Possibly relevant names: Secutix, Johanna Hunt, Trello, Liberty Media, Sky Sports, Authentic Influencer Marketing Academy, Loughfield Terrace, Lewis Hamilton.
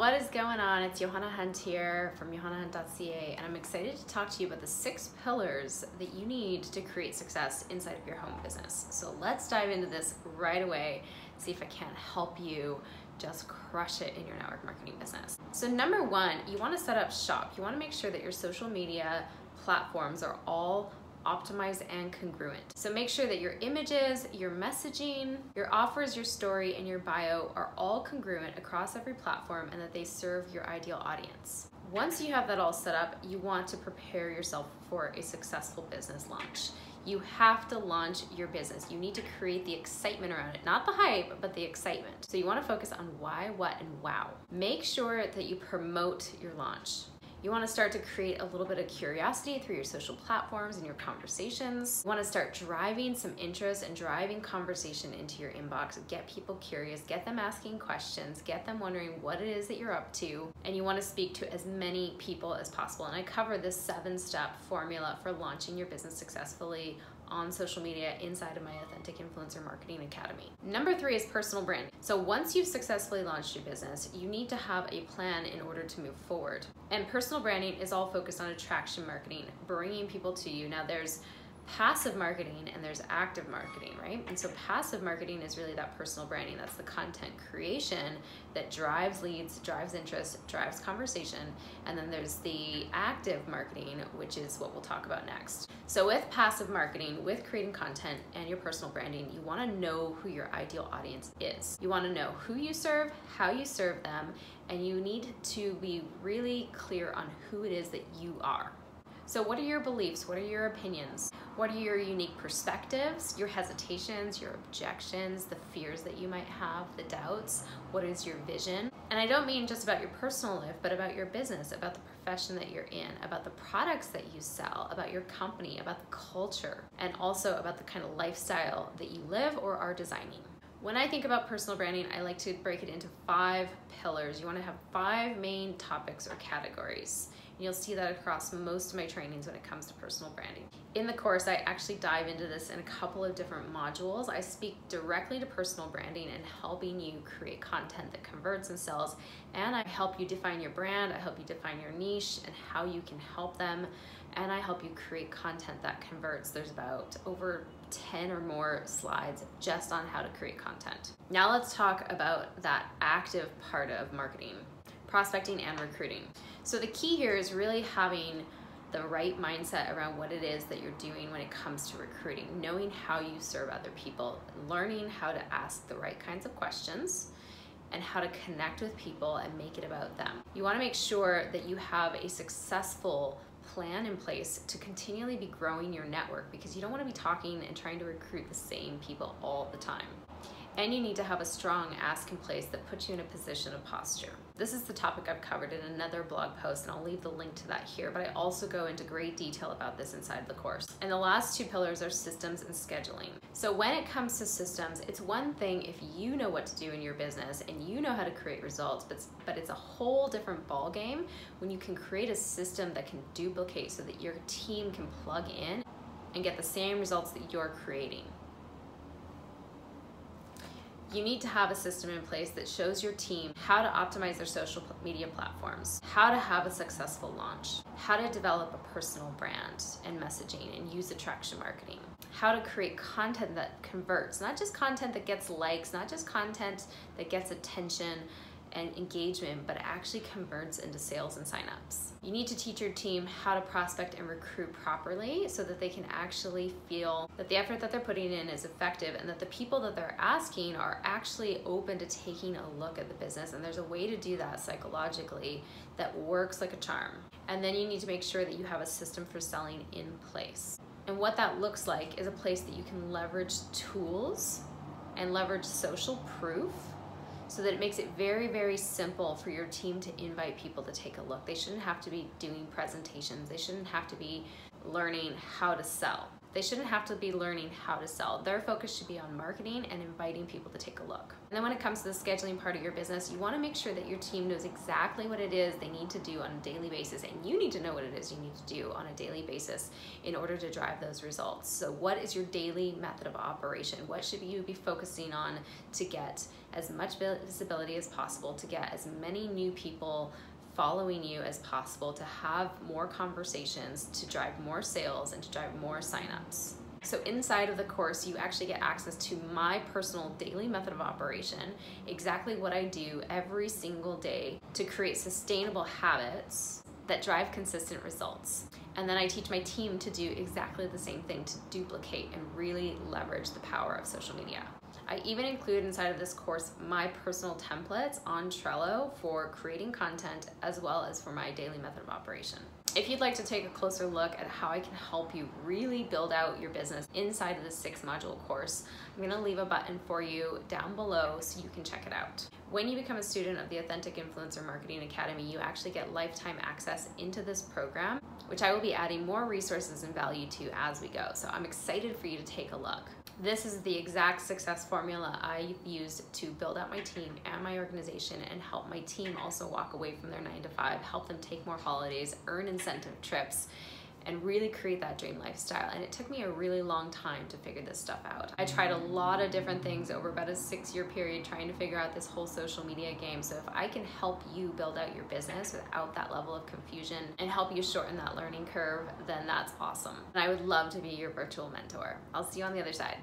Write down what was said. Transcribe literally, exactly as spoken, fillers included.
What is going on? It's Johanna Hunt here from johanna hunt dot c a, and I'm excited to talk to you about the six pillars that you need to create success inside of your home business. So let's dive into this right away, see if I can't help you just crush it in your network marketing business. So number one, you want to set up shop. You want to make sure that your social media platforms are all optimized and congruent. So make sure that your images, your messaging, your offers, your story, and your bio are all congruent across every platform and that they serve your ideal audience. Once you have that all set up, you want to prepare yourself for a successful business launch. You have to launch your business. You need to create the excitement around it, not the hype, but the excitement. So you want to focus on why, what, and wow. Make sure that you promote your launch. You want to start to create a little bit of curiosity through your social platforms and your conversations. You want to start driving some interest and driving conversation into your inbox. Get people curious, get them asking questions, get them wondering what it is that you're up to, and you want to speak to as many people as possible. And I cover this seven-step formula for launching your business successfully on social media inside of my Authentic Influencer Marketing Academy. Number three is personal branding. So once you've successfully launched your business, you need to have a plan in order to move forward. And personal branding is all focused on attraction marketing, bringing people to you. Now there's passive marketing and there's active marketing, right? And so passive marketing is really that personal branding. That's the content creation that drives leads, drives interest, drives conversation. And then there's the active marketing, which is what we'll talk about next. So with passive marketing, with creating content and your personal branding, you want to know who your ideal audience is. You want to know who you serve, how you serve them, and you need to be really clear on who it is that you are. So what are your beliefs? What are your opinions? What are your unique perspectives, your hesitations, your objections, the fears that you might have, the doubts? What is your vision? And I don't mean just about your personal life, but about your business, about the profession that you're in, about the products that you sell, about your company, about the culture, and also about the kind of lifestyle that you live or are designing. When I think about personal branding, I like to break it into five pillars. You want to have five main topics or categories. And you'll see that across most of my trainings when it comes to personal branding. In the course, I actually dive into this in a couple of different modules. I speak directly to personal branding and helping you create content that converts and sells. And I help you define your brand, I help you define your niche and how you can help them. And I help you create content that converts. There's about over ten or more slides just on how to create content. Now let's talk about that active part of marketing, prospecting and recruiting. So the key here is really having the right mindset around what it is that you're doing when it comes to recruiting, knowing how you serve other people, learning how to ask the right kinds of questions, and how to connect with people and make it about them. You want to make sure that you have a successful plan in place to continually be growing your network, because you don't want to be talking and trying to recruit the same people all the time. And you need to have a strong ask in place that puts you in a position of posture. This is the topic I've covered in another blog post, and I'll leave the link to that here, but I also go into great detail about this inside the course. And the last two pillars are systems and scheduling. So when it comes to systems, it's one thing if you know what to do in your business and you know how to create results, but, but it's a whole different ball game when you can create a system that can duplicate so that your team can plug in and get the same results that you're creating. You need to have a system in place that shows your team how to optimize their social media platforms, how to have a successful launch, how to develop a personal brand and messaging and use attraction marketing, how to create content that converts, not just content that gets likes, not just content that gets attention and engagement, but actually converts into sales and signups. You need to teach your team how to prospect and recruit properly so that they can actually feel that the effort that they're putting in is effective and that the people that they're asking are actually open to taking a look at the business. And there's a way to do that psychologically that works like a charm. And then you need to make sure that you have a system for selling in place. And what that looks like is a place that you can leverage tools and leverage social proof, so that it makes it very, very simple for your team to invite people to take a look. They shouldn't have to be doing presentations. They shouldn't have to be learning how to sell. They shouldn't have to be learning how to sell. Their focus should be on marketing and inviting people to take a look. And then when it comes to the scheduling part of your business, you want to make sure that your team knows exactly what it is they need to do on a daily basis, and you need to know what it is you need to do on a daily basis in order to drive those results. So what is your daily method of operation? What should you be focusing on to get as much visibility as possible, to get as many new people following you as possible, to have more conversations, to drive more sales, and to drive more signups. So inside of the course, you actually get access to my personal daily method of operation, exactly what I do every single day to create sustainable habits that drive consistent results. And then I teach my team to do exactly the same thing, to duplicate and really leverage the power of social media. I even include inside of this course my personal templates on Trello for creating content, as well as for my daily method of operation. If you'd like to take a closer look at how I can help you really build out your business inside of this six module course, I'm gonna leave a button for you down below so you can check it out. When you become a student of the Authentic Influencer Marketing Academy, you actually get lifetime access into this program, which I will be adding more resources and value to as we go. So I'm excited for you to take a look. This is the exact success formula I used to build out my team and my organization, and help my team also walk away from their nine to five, help them take more holidays, earn incentive trips, and really create that dream lifestyle. And it took me a really long time to figure this stuff out. I tried a lot of different things over about a six year period trying to figure out this whole social media game. So if I can help you build out your business without that level of confusion and help you shorten that learning curve, then that's awesome. And I would love to be your virtual mentor. I'll see you on the other side.